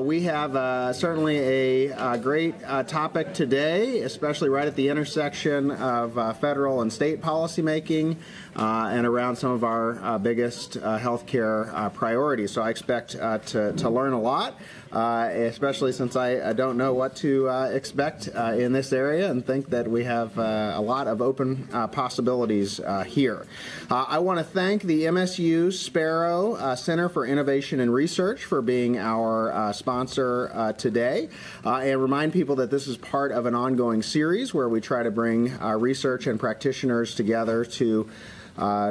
We have certainly a great topic today, especially right at the intersection of federal and state policymaking and around some of our biggest healthcare priorities. So I expect to learn a lot, especially since I don't know what to expect in this area, and think that we have a lot of open possibilities here. I want to thank the MSU Sparrow Center for Innovation and Research for being our sponsor today, and remind people that this is part of an ongoing series where we try to bring research and practitioners together to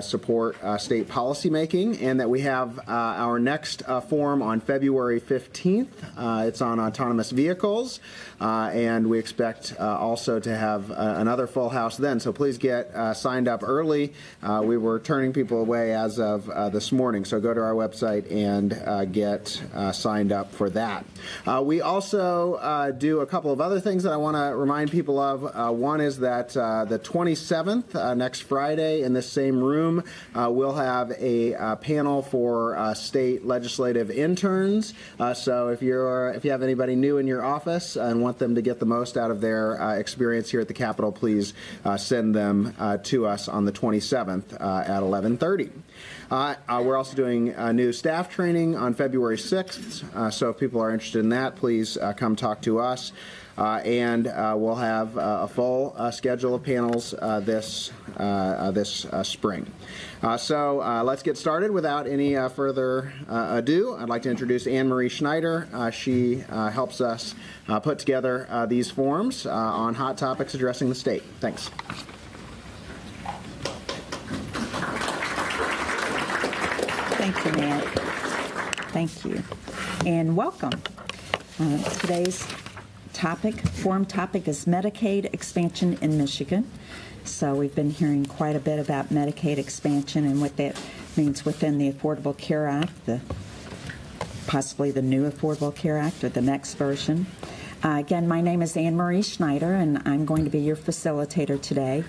support state policymaking, and that we have our next forum on February 15th. It's on autonomous vehicles, and we expect also to have another full house then. So please get signed up early. We were turning people away as of this morning, so go to our website and get signed up for that. We also do a couple of other things that I want to remind people of. One is that the 27th, next Friday, in this same room, we'll have a panel for state legislative interns. So if you have anybody new in your office and want them to get the most out of their experience here at the Capitol, please send them to us on the 27th at 11:30. We're also doing new staff training on February 6th. So if people are interested in that, please come talk to us. And we'll have a full schedule of panels this spring. So let's get started. Without any further ado, I'd like to introduce AnnMarie Schneider. She helps us put together these forums on hot topics addressing the state. Thanks. Thank you, Matt. Thank you. And welcome. Today's forum topic is Medicaid expansion in Michigan. So we've been hearing quite a bit about Medicaid expansion and what that means within the Affordable Care Act, possibly the new Affordable Care Act or the next version. Again, my name is AnnMarie Schneider, and I'm going to be your facilitator today.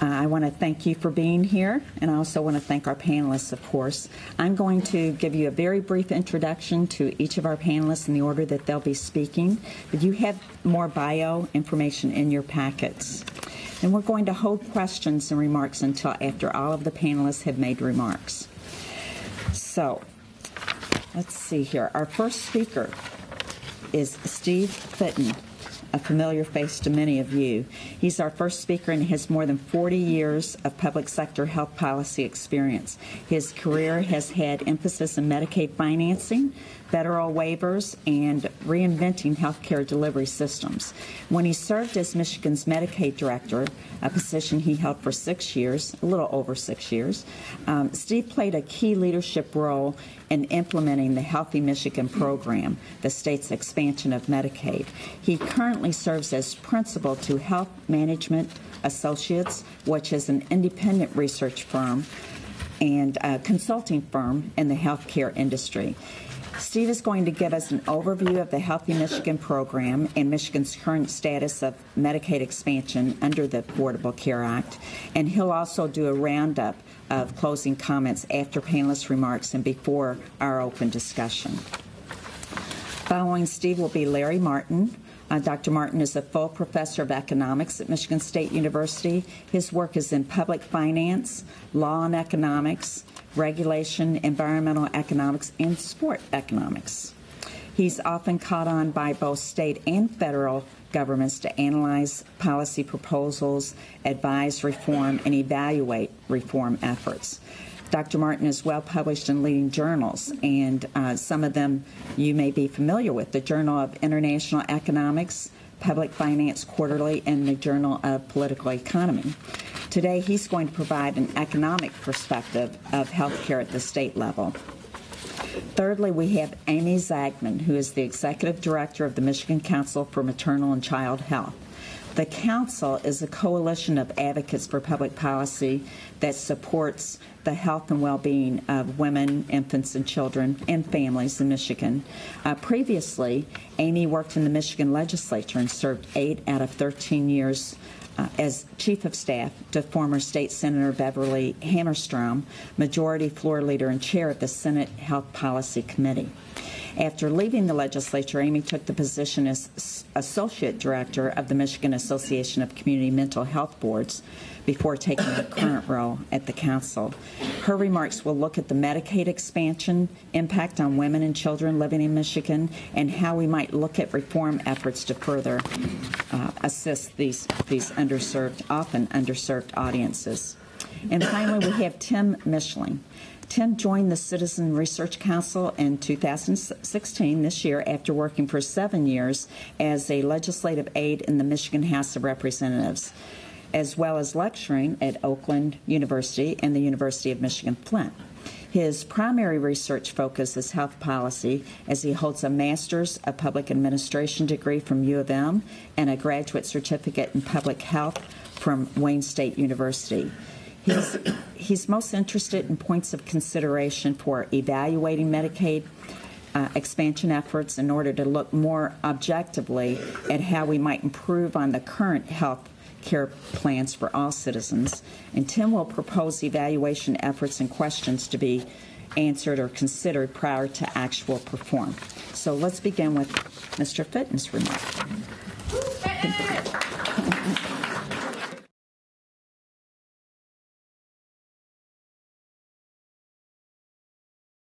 I want to thank you for being here, and I also want to thank our panelists, of course. I'm going to give you a very brief introduction to each of our panelists in the order that they'll be speaking, but you have more bio information in your packets. And we're going to hold questions and remarks until after all of the panelists have made remarks. So, let's see here. Our first speaker is Steve Fitton, a familiar face to many of you. He's our first speaker and has more than 40 years of public sector health policy experience. His career has had emphasis in Medicaid financing, federal waivers, and reinventing healthcare delivery systems. When he served as Michigan's Medicaid director, a position he held for 6 years, a little over 6 years, Steve played a key leadership role in implementing the Healthy Michigan program, the state's expansion of Medicaid. He currently serves as principal to Health Management Associates, which is an independent research firm and a consulting firm in the healthcare industry. Steve is going to give us an overview of the Healthy Michigan program and Michigan's current status of Medicaid expansion under the Affordable Care Act, and he'll also do a roundup of closing comments after panelists' remarks and before our open discussion. Following Steve will be Larry Martin. Dr. Martin is a full professor of economics at Michigan State University. His work is in public finance, law and economics, regulation, environmental economics, and sport economics. He's often called on by both state and federal governments to analyze policy proposals, advise reform, and evaluate reform efforts. Dr. Martin is well published in leading journals, and some of them you may be familiar with: the Journal of International Economics, Public Finance Quarterly, and the Journal of Political Economy. Today, he's going to provide an economic perspective of healthcare at the state level. Thirdly, we have Amy Zagman, who is the executive director of the Michigan Council for Maternal and Child Health. The council is a coalition of advocates for public policy that supports the health and well-being of women, infants, and children, and families in Michigan. Previously, Amy worked in the Michigan legislature and served 8 out of 13 years as chief of staff to former State Senator Beverly Hammerstrom, majority floor leader and chair of the Senate Health Policy Committee. After leaving the legislature, Amy took the position as Associate Director of the Michigan Association of Community Mental Health Boards before taking her current role at the Council. Her remarks will look at the Medicaid expansion impact on women and children living in Michigan and how we might look at reform efforts to further assist these underserved, often underserved audiences. And finally, we have Tim Michling. Tim joined the Citizen Research Council in 2016, this year, after working for 7 years as a legislative aide in the Michigan House of Representatives, as well as lecturing at Oakland University and the University of Michigan, Flint. His primary research focus is health policy, as he holds a Master's of Public Administration degree from U of M and a graduate certificate in public health from Wayne State University. He's most interested in points of consideration for evaluating Medicaid expansion efforts in order to look more objectively at how we might improve on the current health care plans for all citizens. And Tim will propose evaluation efforts and questions to be answered or considered prior to actual perform. So let's begin with Mr. Fitton's remark.